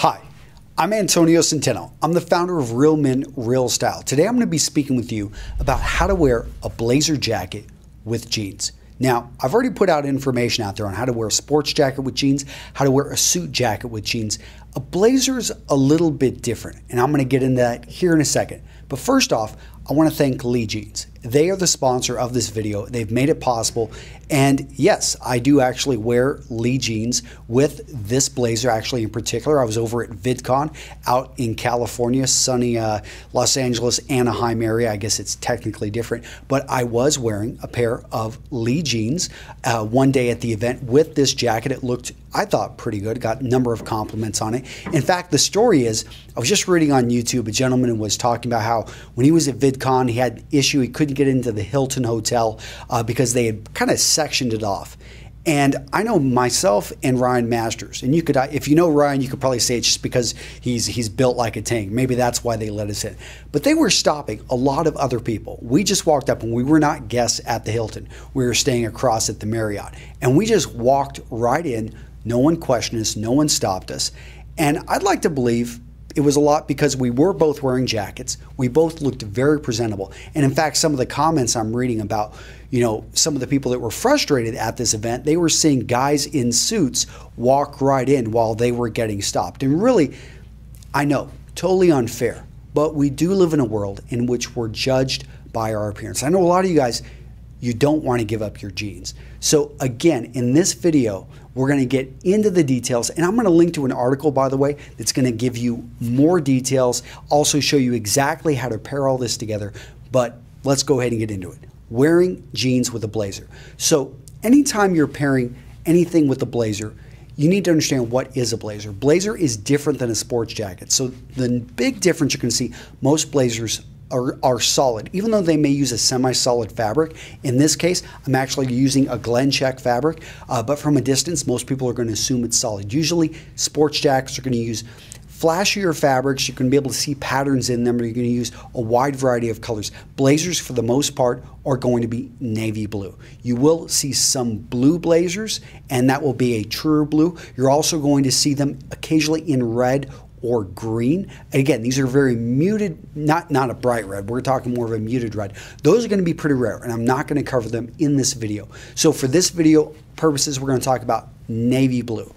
Hi, I'm Antonio Centeno. I'm the founder of Real Men Real Style. Today I'm going to be speaking with you about how to wear a blazer jacket with jeans. Now, I've already put out information out there on how to wear a sports jacket with jeans, how to wear a suit jacket with jeans. A blazer's a little bit different, and I'm going to get into that here in a second. But first off, I want to thank Lee Jeans. They are the sponsor of this video. They've made it possible. And yes, I do actually wear Lee Jeans with this blazer, actually, in particular. I was over at VidCon out in California, sunny Los Angeles, Anaheim area. I guess it's technically different, but I was wearing a pair of Lee Jeans one day at the event with this jacket. It looked, I thought, pretty good. Got a number of compliments on it. In fact, the story is, I was just reading on YouTube, a gentleman was talking about how when he was at VidCon, he had an issue. He couldn't get into the Hilton Hotel because they had kind of sectioned it off. And I know myself and Ryan Masters, and you could, if you know Ryan, you could probably say it's just because he's built like a tank. Maybe that's why they let us in. But they were stopping a lot of other people. We just walked up, and we were not guests at the Hilton. We were staying across at the Marriott. And we just walked right in. No one questioned us. No one stopped us. And I'd like to believe it was a lot because we were both wearing jackets. We both looked very presentable. And in fact, some of the comments I'm reading about, you know, some of the people that were frustrated at this event, they were seeing guys in suits walk right in while they were getting stopped. And really, I know, totally unfair, but we do live in a world in which we're judged by our appearance. I know a lot of you guys, you don't want to give up your jeans. So again, in this video, we're going to get into the details, and I'm going to link to an article, by the way, that's going to give you more details, also show you exactly how to pair all this together. But let's go ahead and get into it. Wearing jeans with a blazer. So anytime you're pairing anything with a blazer, you need to understand what is a blazer. Blazer is different than a sports jacket. So the big difference you can see, most blazers are solid, even though they may use a semi-solid fabric. In this case, I'm actually using a Glen Check fabric, but from a distance, most people are going to assume it's solid. Usually, sports jackets are going to use flashier fabrics. You're going to be able to see patterns in them, or you're going to use a wide variety of colors. Blazers, for the most part, are going to be navy blue. You will see some blue blazers, and that will be a truer blue. You're also going to see them occasionally in red or green. Again, these are very muted, not a bright red. We're talking more of a muted red. Those are going to be pretty rare, and I'm not going to cover them in this video. So for this video purposes, we're going to talk about navy blue.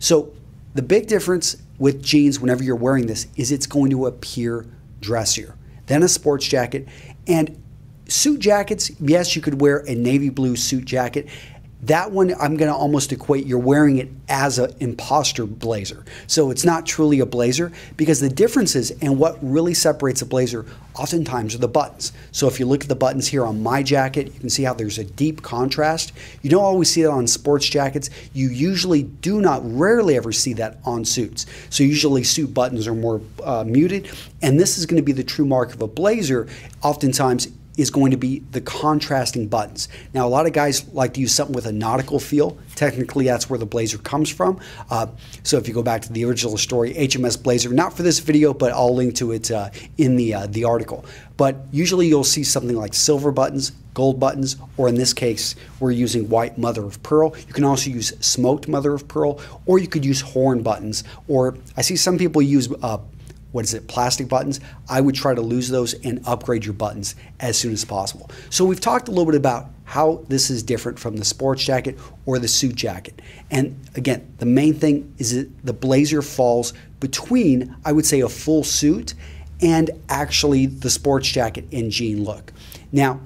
So the big difference with jeans whenever you're wearing this is it's going to appear dressier than a sports jacket. And suit jackets, yes, you could wear a navy blue suit jacket. That one, I'm going to almost equate, you're wearing it as an imposter blazer. So it's not truly a blazer, because the differences and what really separates a blazer oftentimes are the buttons. So if you look at the buttons here on my jacket, you can see how there's a deep contrast. You don't always see that on sports jackets. You usually do not, rarely ever see that on suits. So usually suit buttons are more muted. And this is going to be the true mark of a blazer, oftentimes, is going to be the contrasting buttons. Now, a lot of guys like to use something with a nautical feel. Technically, that's where the blazer comes from. So if you go back to the original story, HMS Blazer, not for this video, but I'll link to it in the article. But usually you'll see something like silver buttons, gold buttons, or in this case, we're using white mother of pearl. You can also use smoked mother of pearl, or you could use horn buttons, or I see some people use plastic buttons. I would try to lose those and upgrade your buttons as soon as possible. So we've talked a little bit about how this is different from the sports jacket or the suit jacket. And again, the main thing is that the blazer falls between, I would say, a full suit and actually the sports jacket and jean look. Now,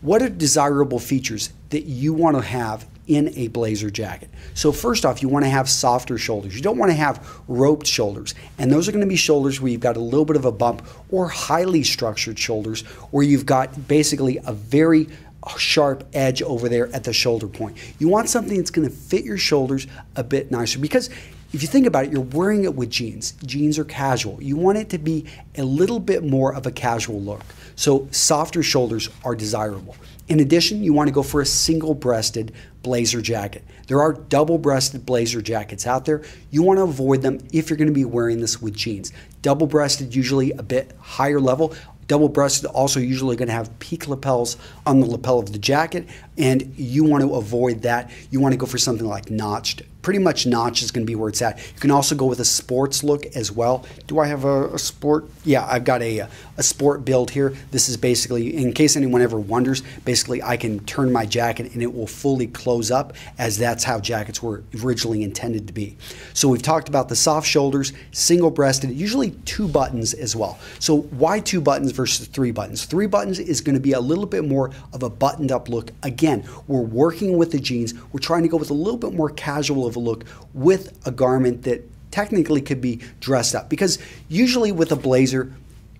what are desirable features that you want to have in a blazer jacket? So first off, you want to have softer shoulders. You don't want to have roped shoulders. And those are going to be shoulders where you've got a little bit of a bump, or highly structured shoulders where you've got basically a very sharp edge over there at the shoulder point. You want something that's going to fit your shoulders a bit nicer, because if you think about it, you're wearing it with jeans. Jeans are casual. You want it to be a little bit more of a casual look. So softer shoulders are desirable. In addition, you want to go for a single-breasted blazer jacket. There are double-breasted blazer jackets out there. You want to avoid them if you're going to be wearing this with jeans. Double-breasted, usually a bit higher level. Double-breasted, also usually going to have peak lapels on the lapel of the jacket, and you want to avoid that. You want to go for something like notched pretty much notch is going to be where it's at. You can also go with a sports look as well. Do I have a sport? Yeah, I've got a sport build here. This is basically, in case anyone ever wonders, basically I can turn my jacket and it will fully close up, as that's how jackets were originally intended to be. So we've talked about the soft shoulders, single-breasted, usually two buttons as well. So why two buttons versus three buttons? Three buttons is going to be a little bit more of a buttoned-up look. Again, we're working with the jeans. We're trying to go with a little bit more casual of a look with a garment that technically could be dressed up, because usually with a blazer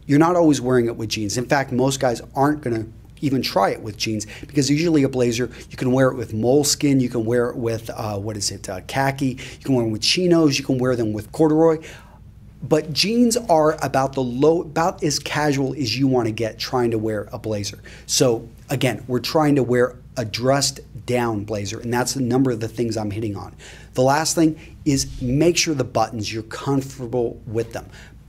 you're not always wearing it with jeans. In fact, most guys aren't going to even try it with jeans, because usually a blazer, you can wear it with moleskin, you can wear it with khaki, you can wear them with chinos, you can wear them with corduroy. But jeans are about the low, about as casual as you want to get trying to wear a blazer. So again, we're trying to wear a dressed down blazer, and that's a number of the things I'm hitting on. The last thing is make sure the buttons, you're comfortable with them.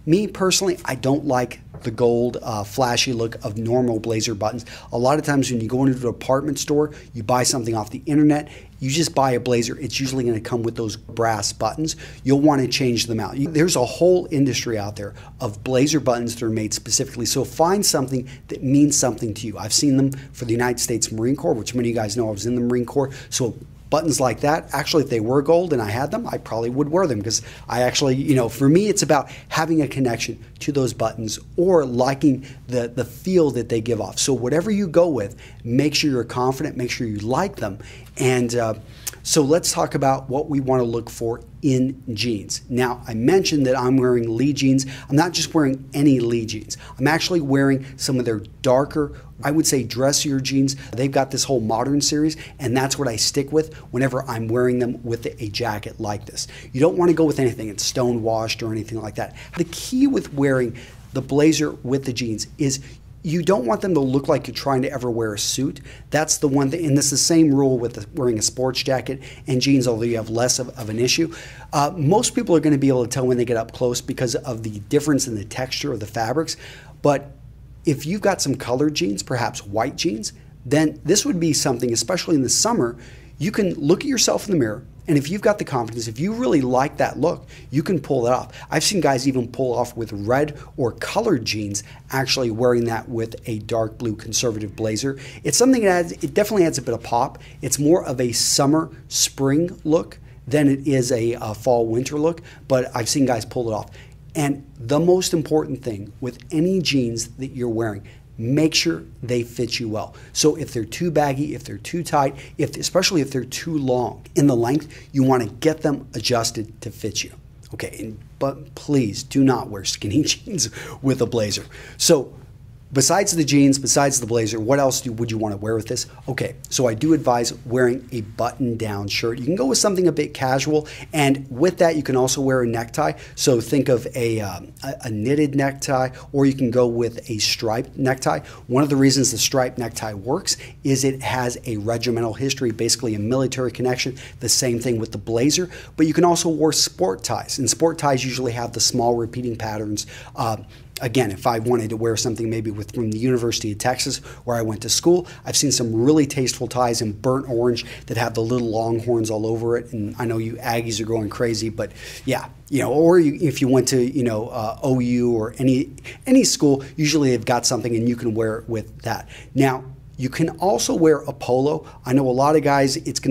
Me personally, I don't like the gold flashy look of normal blazer buttons. A lot of times when you go into a department store, you buy something off the internet, you just buy a blazer, it's usually going to come with those brass buttons. You'll want to change them out. There's a whole industry out there of blazer buttons that are made specifically, so find something that means something to you. I've seen them for the United States Marine Corps, which many of you guys know I was in the Marine Corps, so buttons like that, actually, if they were gold and I had them, I probably would wear them, because I actually, you know, for me, it's about having a connection to those buttons or liking the feel that they give off. So whatever you go with, make sure you're confident, make sure you like them. And so let's talk about what we want to look for in jeans. Now, I mentioned that I'm wearing Lee jeans. I'm not just wearing any Lee jeans. I'm actually wearing some of their darker, I would say dressier jeans. They've got this whole modern series, and that's what I stick with whenever I'm wearing them with a jacket like this. You don't want to go with anything that's stone washed or anything like that. The key with wearing the blazer with the jeans is you don't want them to look like you're trying to ever wear a suit. That's the one thing, and it's the same rule with wearing a sports jacket and jeans, although you have less of an issue. Most people are going to be able to tell when they get up close because of the difference in the texture of the fabrics. But if you've got some colored jeans, perhaps white jeans, then this would be something, especially in the summer, you can look at yourself in the mirror, and if you've got the confidence, if you really like that look, you can pull that off. I've seen guys even pull off with red or colored jeans, actually wearing that with a dark blue conservative blazer. It's something that it definitely adds a bit of pop. It's more of a summer, spring look than it is a fall, winter look, but I've seen guys pull it off. And the most important thing with any jeans that you're wearing, make sure they fit you well. So if they're too baggy, if they're too tight, especially if they're too long in the length, you want to get them adjusted to fit you. Okay, but please do not wear skinny jeans with a blazer. So besides the jeans, besides the blazer, what else would you want to wear with this? Okay, so I do advise wearing a button-down shirt. You can go with something a bit casual, and with that, you can also wear a necktie. So think of a knitted necktie, or you can go with a striped necktie. One of the reasons the striped necktie works is it has a regimental history, basically a military connection. The same thing with the blazer, but you can also wear sport ties, and sport ties usually have the small repeating patterns. Again, if I wanted to wear something maybe from the University of Texas where I went to school, I've seen some really tasteful ties in burnt orange that have the little longhorns all over it. And I know you Aggies are going crazy, but yeah, you know, or if you went to, you know, OU or any school, usually they've got something and you can wear it with that. Now, you can also wear a polo. I know a lot of guys, that's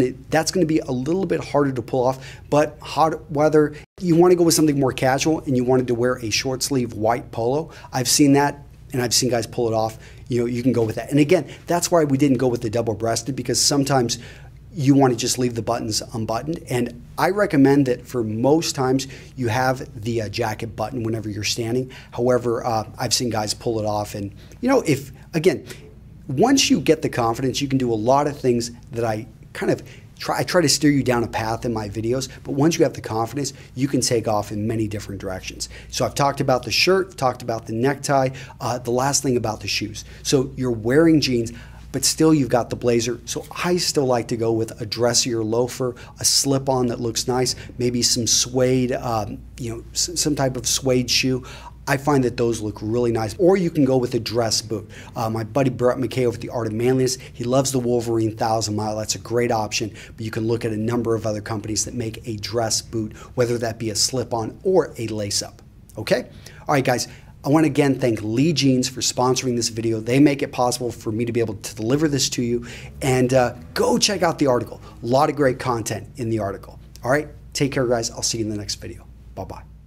gonna be a little bit harder to pull off, but hot weather, you wanna go with something more casual and you wanted to wear a short sleeve white polo. I've seen that and I've seen guys pull it off. You know, you can go with that. And again, that's why we didn't go with the double-breasted, because sometimes you wanna just leave the buttons unbuttoned. And I recommend that for most times you have the jacket button whenever you're standing. However, I've seen guys pull it off, and you know, if, again, once you get the confidence, you can do a lot of things that I try to steer you down a path in my videos, but once you have the confidence, you can take off in many different directions. So I've talked about the shirt, talked about the necktie, the last thing about the shoes. So you're wearing jeans. but still you've got the blazer. So I still like to go with a dressier loafer, a slip-on that looks nice, maybe some suede, you know, some type of suede shoe. I find that those look really nice. Or you can go with a dress boot. My buddy Brett McKay over at the Art of Manliness, he loves the Wolverine 1000 Mile. That's a great option, but you can look at a number of other companies that make a dress boot, whether that be a slip-on or a lace-up, okay? All right, guys. I want to again thank Lee Jeans for sponsoring this video. They make it possible for me to be able to deliver this to you. And go check out the article. A lot of great content in the article. All right, take care, guys. I'll see you in the next video. Bye-bye.